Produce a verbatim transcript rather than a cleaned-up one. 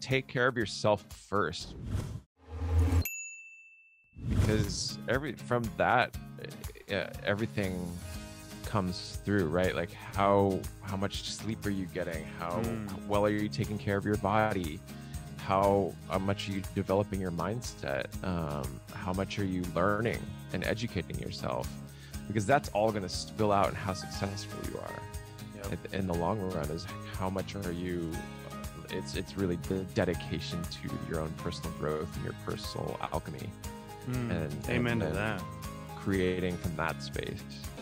take care of yourself first, because every from that uh, everything comes through, right? Like how how much sleep are you getting? How, mm. how well are you taking care of your body? How, how much are you developing your mindset? Um, how much are you learning and educating yourself? Because that's all going to spill out in how successful you are. Yep. At the, in the long run, is how much are you, it's it's really the dedication to your own personal growth and your personal alchemy. Mm. And, and, amen to and that. Creating from that space.